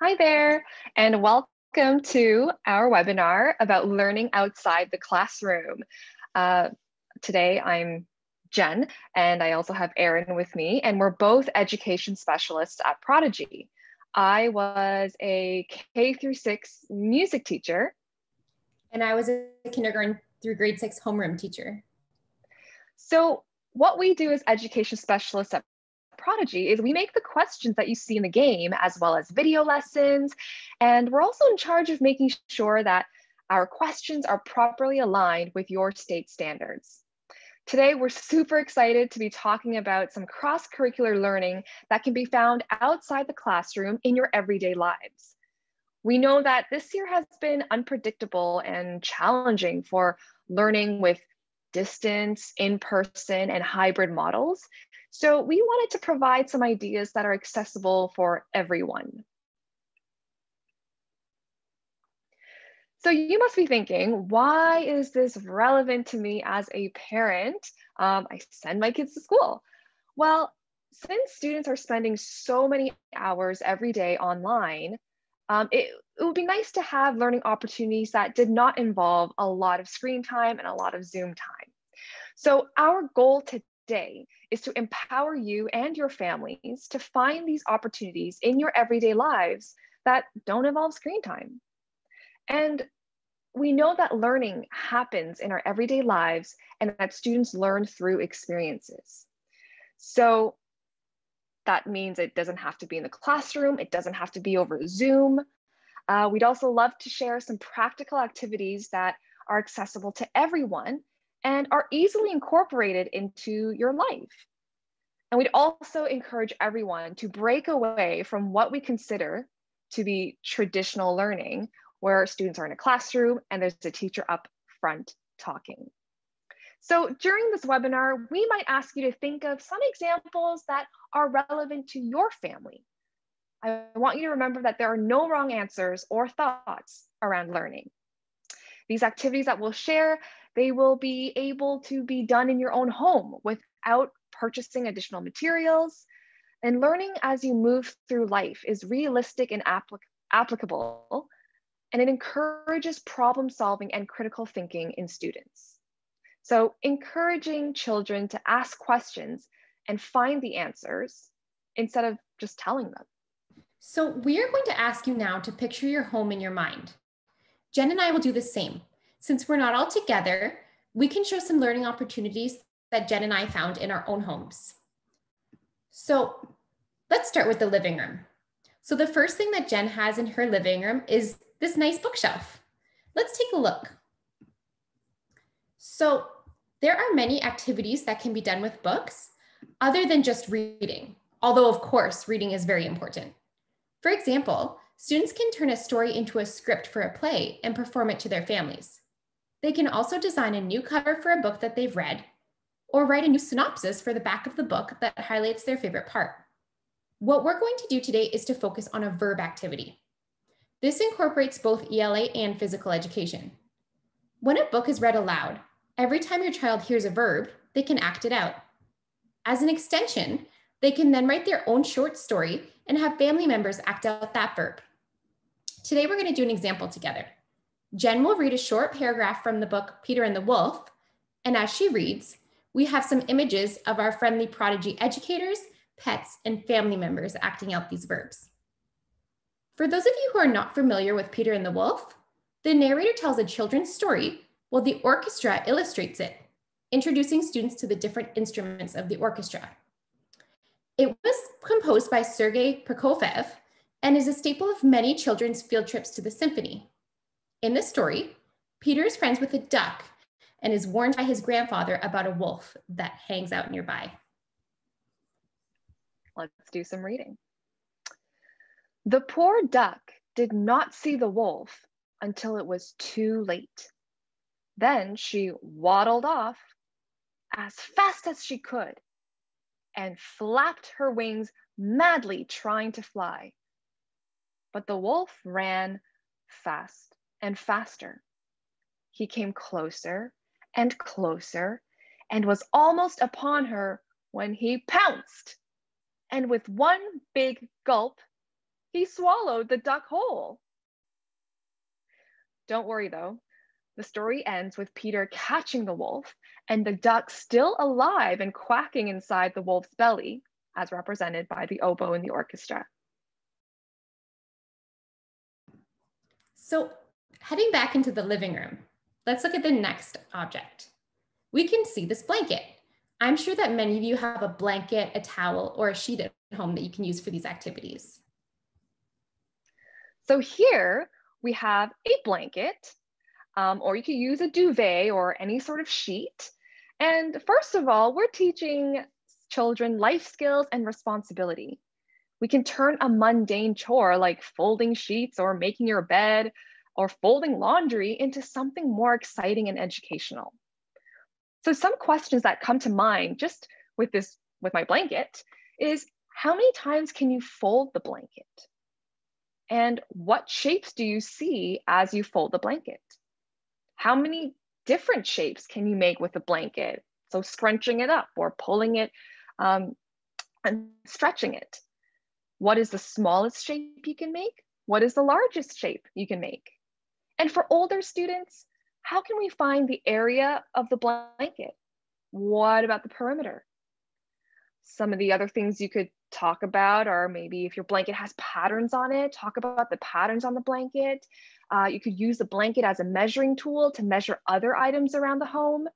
Hi there, and welcome to our webinar about learning outside the classroom. Today I'm Jen, and I also have Erin with me, and we're both education specialists at Prodigy. I was a K-6 music teacher. And I was a kindergarten through grade 6 homeroom teacher. So what we do as education specialists at Prodigy is we make the questions that you see in the game as well as video lessons, and we're also in charge of making sure that our questions are properly aligned with your state standards. Today we're super excited to be talking about some cross-curricular learning that can be found outside the classroom in your everyday lives. We know that this year has been unpredictable and challenging for learning with distance, in-person, and hybrid models. So we wanted to provide some ideas that are accessible for everyone. So you must be thinking, why is this relevant to me as a parent? I send my kids to school. Well, since students are spending so many hours every day online, it would be nice to have learning opportunities that did not involve a lot of screen time and a lot of Zoom time. So our goal today is to empower you and your families to find these opportunities in your everyday lives that don't involve screen time. And we know that learning happens in our everyday lives and that students learn through experiences. So that means it doesn't have to be in the classroom. It doesn't have to be over Zoom. We'd also love to share some practical activities that are accessible to everyone and are easily incorporated into your life. And we'd also encourage everyone to break away from what we consider to be traditional learning, where students are in a classroom and there's a teacher up front talking. So during this webinar, we might ask you to think of some examples that are relevant to your family. I want you to remember that there are no wrong answers or thoughts around learning. These activities that we'll share, they will be able to be done in your own home without purchasing additional materials. And learning as you move through life is realistic and applicable, and it encourages problem solving and critical thinking in students. So encouraging children to ask questions and find the answers instead of just telling them. So we are going to ask you now to picture your home in your mind. Jen and I will do the same. Since we're not all together, we can show some learning opportunities that Jen and I found in our own homes. So let's start with the living room. So the first thing that Jen has in her living room is this nice bookshelf. Let's take a look. So there are many activities that can be done with books other than just reading, although of course reading is very important. For example, students can turn a story into a script for a play and perform it to their families. They can also design a new cover for a book that they've read or write a new synopsis for the back of the book that highlights their favorite part. What we're going to do today is to focus on a verb activity. This incorporates both ELA and physical education. When a book is read aloud, every time your child hears a verb, they can act it out. As an extension, they can then write their own short story and have family members act out that verb. Today, we're going to do an example together. Jen will read a short paragraph from the book Peter and the Wolf, and as she reads, we have some images of our friendly Prodigy educators, pets, and family members acting out these verbs. For those of you who are not familiar with Peter and the Wolf, the narrator tells a children's story while the orchestra illustrates it, introducing students to the different instruments of the orchestra. It was composed by Sergei Prokofiev and is a staple of many children's field trips to the symphony. In the story, Peter is friends with a duck and is warned by his grandfather about a wolf that hangs out nearby. Let's do some reading. The poor duck did not see the wolf until it was too late. Then she waddled off as fast as she could and flapped her wings madly trying to fly. But the wolf ran fast and faster. He came closer and closer and was almost upon her when he pounced and with one big gulp He swallowed the duck whole. Don't worry though. The story ends with Peter catching the wolf and the duck still alive and quacking inside the wolf's belly, as represented by the oboe in the orchestra. So heading back into the living room, let's look at the next object. We can see this blanket. I'm sure that many of you have a blanket, a towel, or a sheet at home that you can use for these activities. So here we have a blanket, or you could use a duvet or any sort of sheet. And first of all, we're teaching children life skills and responsibility. We can turn a mundane chore like folding sheets or making your bed or folding laundry into something more exciting and educational. So some questions that come to mind just with my blanket is, how many times can you fold the blanket? And what shapes do you see as you fold the blanket? How many different shapes can you make with the blanket? So scrunching it up or pulling it and stretching it. What is the smallest shape you can make? What is the largest shape you can make? And for older students, how can we find the area of the blanket? What about the perimeter? Some of the other things you could talk about are maybe if your blanket has patterns on it, talk about the patterns on the blanket. You could use the blanket as a measuring tool to measure other items around the home.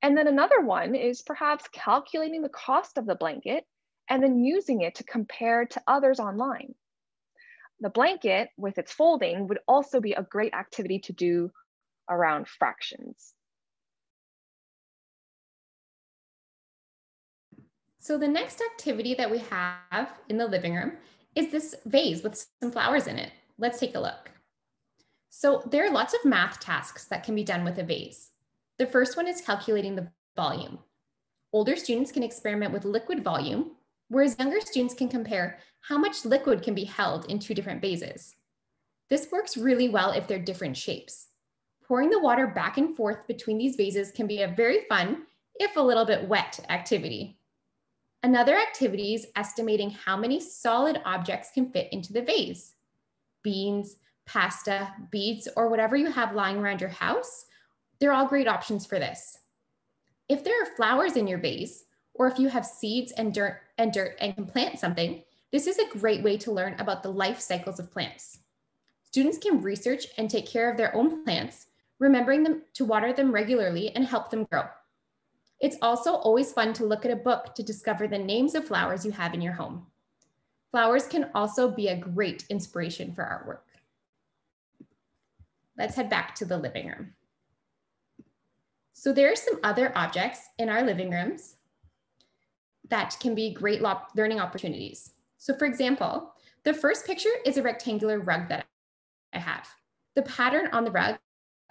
And then another one is perhaps calculating the cost of the blanket and then using it to compare to others online. The blanket with its folding would also be a great activity to do around fractions. So the next activity that we have in the living room is this vase with some flowers in it. Let's take a look. So there are lots of math tasks that can be done with a vase. The first one is calculating the volume. Older students can experiment with liquid volume, whereas younger students can compare how much liquid can be held in two different vases. This works really well if they're different shapes. Pouring the water back and forth between these vases can be a very fun, if a little bit wet, activity. Another activity is estimating how many solid objects can fit into the vase. Beans, pasta, beads, or whatever you have lying around your house, they're all great options for this. If there are flowers in your vase, or if you have seeds and dirt and can plant something, this is a great way to learn about the life cycles of plants. Students can research and take care of their own plants, remembering them to water them regularly and help them grow. It's also always fun to look at a book to discover the names of flowers you have in your home. Flowers can also be a great inspiration for artwork. Let's head back to the living room. So there are some other objects in our living rooms that can be great learning opportunities. So for example, the first picture is a rectangular rug that I have. The pattern on the rug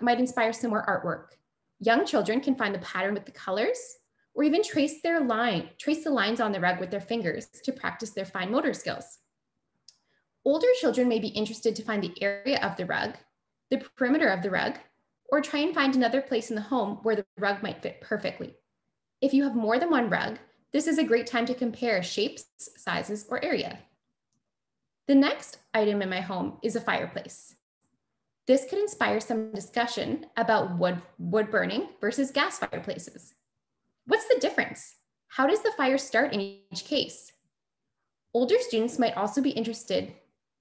might inspire some more artwork. Young children can find the pattern with the colors, or even trace the lines on the rug with their fingers to practice their fine motor skills. Older children may be interested to find the area of the rug, the perimeter of the rug, or try and find another place in the home where the rug might fit perfectly. If you have more than one rug, this is a great time to compare shapes, sizes, or area. The next item in my home is a fireplace. This could inspire some discussion about wood burning versus gas fireplaces. What's the difference? How does the fire start in each case? Older students might also be interested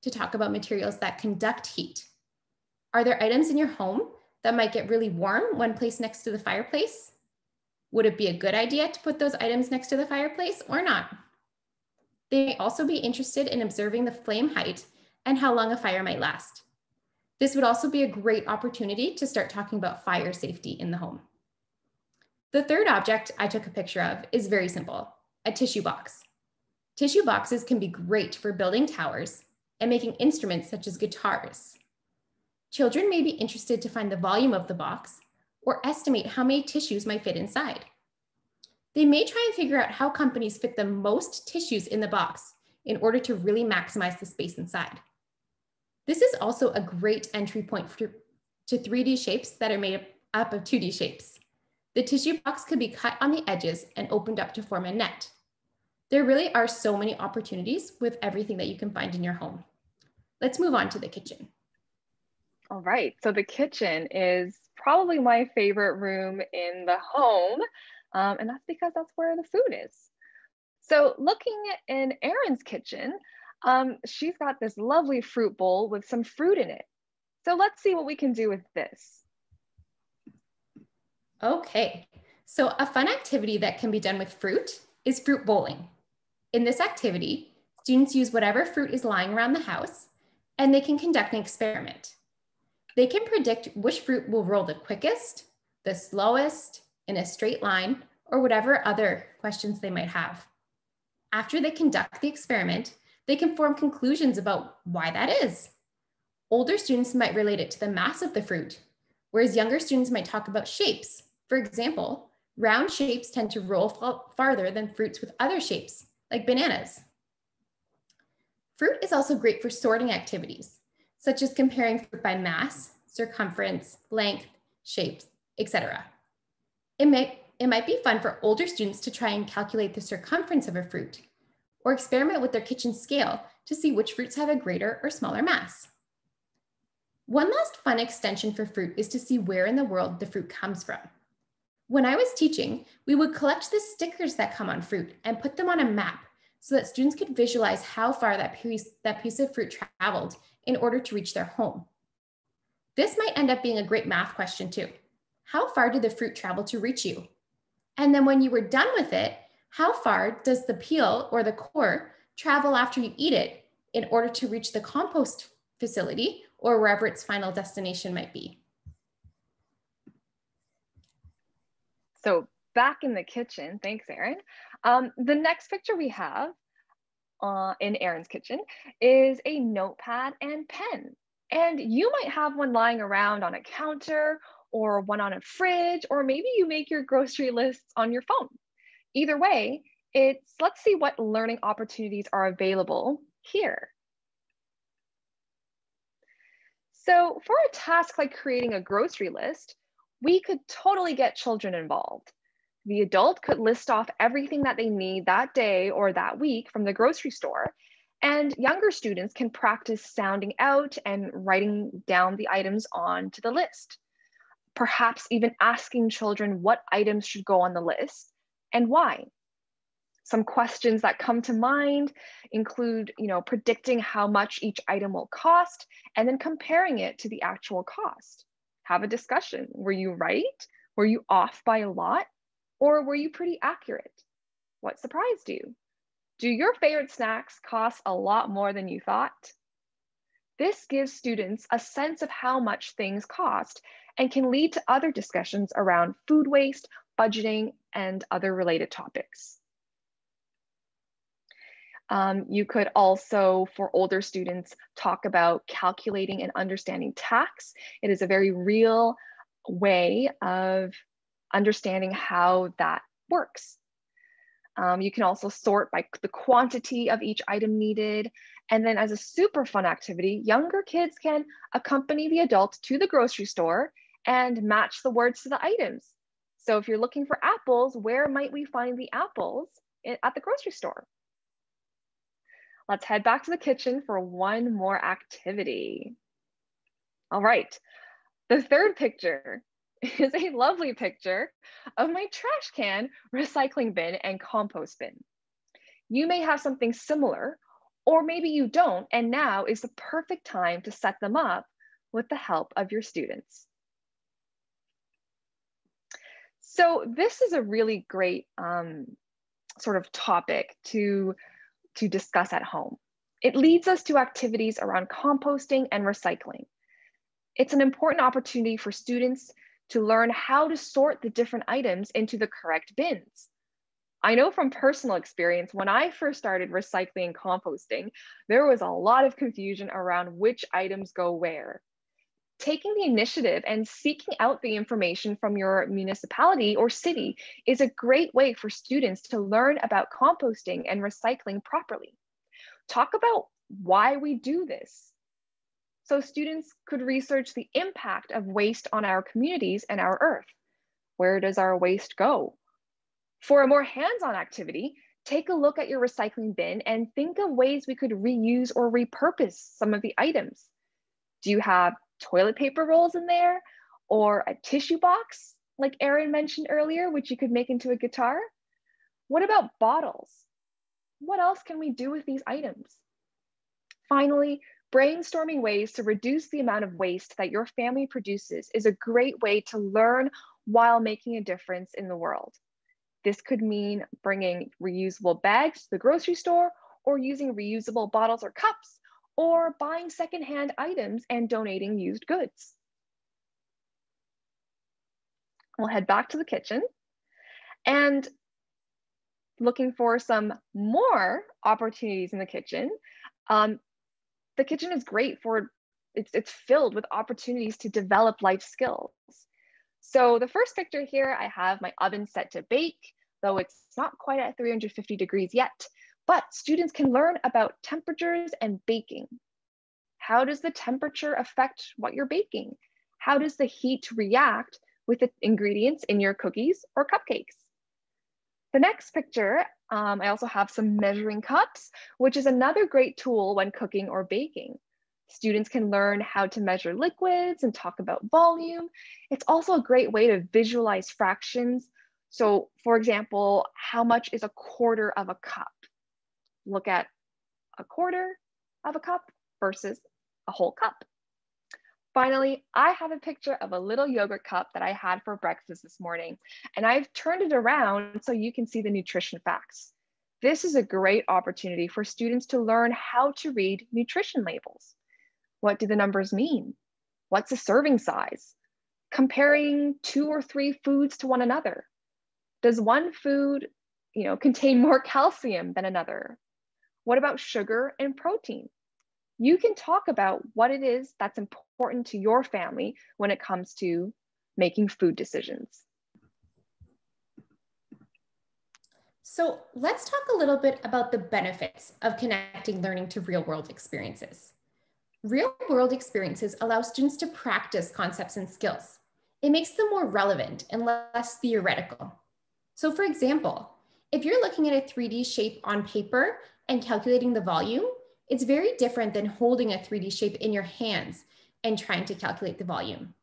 to talk about materials that conduct heat. Are there items in your home that might get really warm when placed next to the fireplace? Would it be a good idea to put those items next to the fireplace or not? They may also be interested in observing the flame height and how long a fire might last. This would also be a great opportunity to start talking about fire safety in the home. The third object I took a picture of is very simple, a tissue box. Tissue boxes can be great for building towers and making instruments such as guitars. Children may be interested to find the volume of the box or estimate how many tissues might fit inside. They may try and figure out how companies fit the most tissues in the box in order to really maximize the space inside. This is also a great entry point to 3D shapes that are made up of 2D shapes. The tissue box could be cut on the edges and opened up to form a net. There really are so many opportunities with everything that you can find in your home. Let's move on to the kitchen. All right, so the kitchen is probably my favorite room in the home, and that's because that's where the food is. So looking in Erin's kitchen, she's got this lovely fruit bowl with some fruit in it. So let's see what we can do with this. Okay, so a fun activity that can be done with fruit is fruit bowling. In this activity, students use whatever fruit is lying around the house, and they can conduct an experiment. They can predict which fruit will roll the quickest, the slowest, in a straight line, or whatever other questions they might have. After they conduct the experiment, they can form conclusions about why that is. Older students might relate it to the mass of the fruit, whereas younger students might talk about shapes. For example, round shapes tend to roll farther than fruits with other shapes, like bananas. Fruit is also great for sorting activities, such as comparing fruit by mass, circumference, length, shapes, etc. It might be fun for older students to try and calculate the circumference of a fruit, or experiment with their kitchen scale to see which fruits have a greater or smaller mass. One last fun extension for fruit is to see where in the world the fruit comes from. When I was teaching, we would collect the stickers that come on fruit and put them on a map so that students could visualize how far that piece of fruit traveled in order to reach their home. This might end up being a great math question too. How far did the fruit travel to reach you? And then when you were done with it, how far does the peel or the core travel after you eat it in order to reach the compost facility or wherever its final destination might be? So back in the kitchen, thanks Erin. The next picture we have in Erin's kitchen is a notepad and pen. And you might have one lying around on a counter or one on a fridge, or maybe you make your grocery lists on your phone. Either way, let's see what learning opportunities are available here. So for a task like creating a grocery list, we could totally get children involved. The adult could list off everything that they need that day or that week from the grocery store, and younger students can practice sounding out and writing down the items onto the list. Perhaps even asking children what items should go on the list and why. Some questions that come to mind include, predicting how much each item will cost and then comparing it to the actual cost. Have a discussion. Were you right? Were you off by a lot? Or were you pretty accurate? What surprised you? Do your favorite snacks cost a lot more than you thought? This gives students a sense of how much things cost and can lead to other discussions around food waste, budgeting, and other related topics. You could also, for older students, talk about calculating and understanding tax. It is a very real way of understanding how that works. You can also sort by the quantity of each item needed. And then as a super fun activity, younger kids can accompany the adult to the grocery store and match the words to the items. So if you're looking for apples, where might we find the apples at the grocery store? Let's head back to the kitchen for one more activity. All right, the third picture is a lovely picture of my trash can, recycling bin, and compost bin. You may have something similar, or maybe you don't, and now is the perfect time to set them up with the help of your students. So this is a really great sort of topic to discuss at home. It leads us to activities around composting and recycling. It's an important opportunity for students to learn how to sort the different items into the correct bins. I know from personal experience, when I first started recycling and composting, there was a lot of confusion around which items go where. Taking the initiative and seeking out the information from your municipality or city is a great way for students to learn about composting and recycling properly. Talk about why we do this. So students could research the impact of waste on our communities and our earth. Where does our waste go? For a more hands-on activity, take a look at your recycling bin and think of ways we could reuse or repurpose some of the items. Do you have toilet paper rolls in there, or a tissue box, like Erin mentioned earlier, which you could make into a guitar? What about bottles? What else can we do with these items? Finally, brainstorming ways to reduce the amount of waste that your family produces is a great way to learn while making a difference in the world. This could mean bringing reusable bags to the grocery store, or using reusable bottles or cups, or buying secondhand items and donating used goods. We'll head back to the kitchen and looking for some more opportunities in the kitchen. The kitchen is great for, it's filled with opportunities to develop life skills. So the first picture here, I have my oven set to bake, though it's not quite at 350 degrees yet, but students can learn about temperatures and baking. How does the temperature affect what you're baking? How does the heat react with the ingredients in your cookies or cupcakes? The next picture, I also have some measuring cups, which is another great tool when cooking or baking. Students can learn how to measure liquids and talk about volume. It's also a great way to visualize fractions. So for example, how much is a quarter of a cup? Look at a quarter of a cup versus a whole cup. Finally, I have a picture of a little yogurt cup that I had for breakfast this morning, and I've turned it around so you can see the nutrition facts. This is a great opportunity for students to learn how to read nutrition labels. What do the numbers mean? What's a serving size? Comparing 2 or 3 foods to one another. Does one food, contain more calcium than another? What about sugar and protein? You can talk about what it is that's important to your family when it comes to making food decisions. So let's talk a little bit about the benefits of connecting learning to real-world experiences. Real-world experiences allow students to practice concepts and skills. It makes them more relevant and less theoretical. So for example, if you're looking at a 3D shape on paper and calculating the volume, it's very different than holding a 3D shape in your hands and trying to calculate the volume.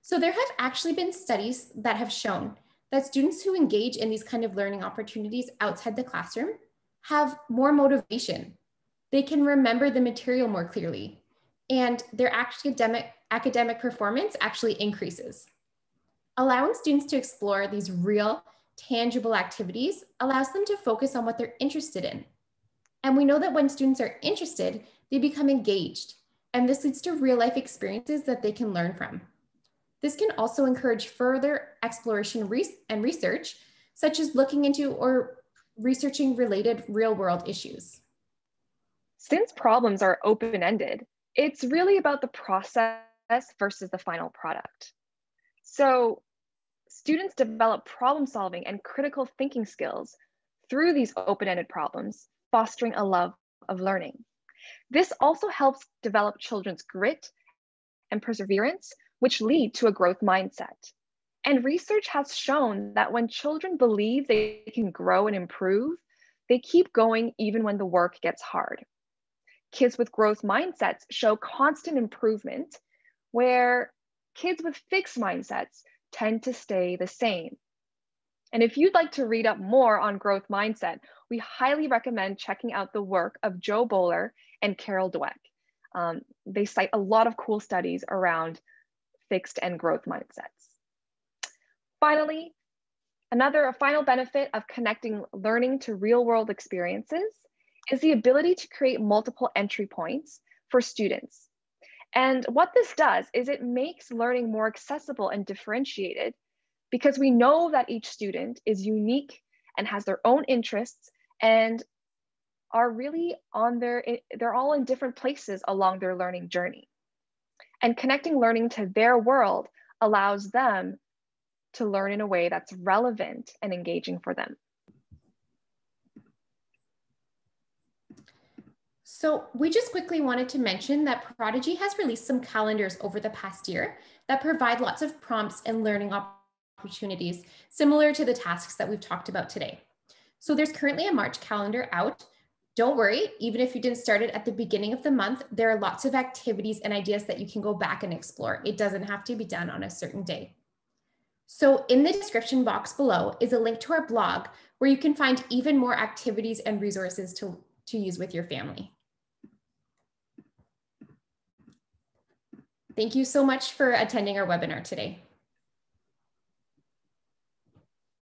So there have actually been studies that have shown that students who engage in these kind of learning opportunities outside the classroom have more motivation. They can remember the material more clearly, and their academic performance actually increases. Allowing students to explore these real, tangible activities allows them to focus on what they're interested in. And we know that when students are interested, they become engaged, and this leads to real-life experiences that they can learn from. This can also encourage further exploration and research, such as looking into or researching related real-world issues. Since problems are open-ended, it's really about the process versus the final product. So students develop problem-solving and critical thinking skills through these open-ended problems, fostering a love of learning. This also helps develop children's grit and perseverance, which lead to a growth mindset. And research has shown that when children believe they can grow and improve, they keep going even when the work gets hard. Kids with growth mindsets show constant improvement, where kids with fixed mindsets tend to stay the same. And if you'd like to read up more on growth mindset, we highly recommend checking out the work of Joe Bowler and Carol Dweck. They cite a lot of cool studies around fixed and growth mindsets. Finally, a final benefit of connecting learning to real-world experiences is the ability to create multiple entry points for students. And what this does is it makes learning more accessible and differentiated, because we know that each student is unique and has their own interests and are really they're all in different places along their learning journey. And connecting learning to their world allows them to learn in a way that's relevant and engaging for them. So we just quickly wanted to mention that Prodigy has released some calendars over the past year that provide lots of prompts and learning opportunities similar to the tasks that we've talked about today. So there's currently a March calendar out. Don't worry, even if you didn't start it at the beginning of the month, there are lots of activities and ideas that you can go back and explore. It doesn't have to be done on a certain day. So in the description box below is a link to our blog where you can find even more activities and resources to use with your family. Thank you so much for attending our webinar today.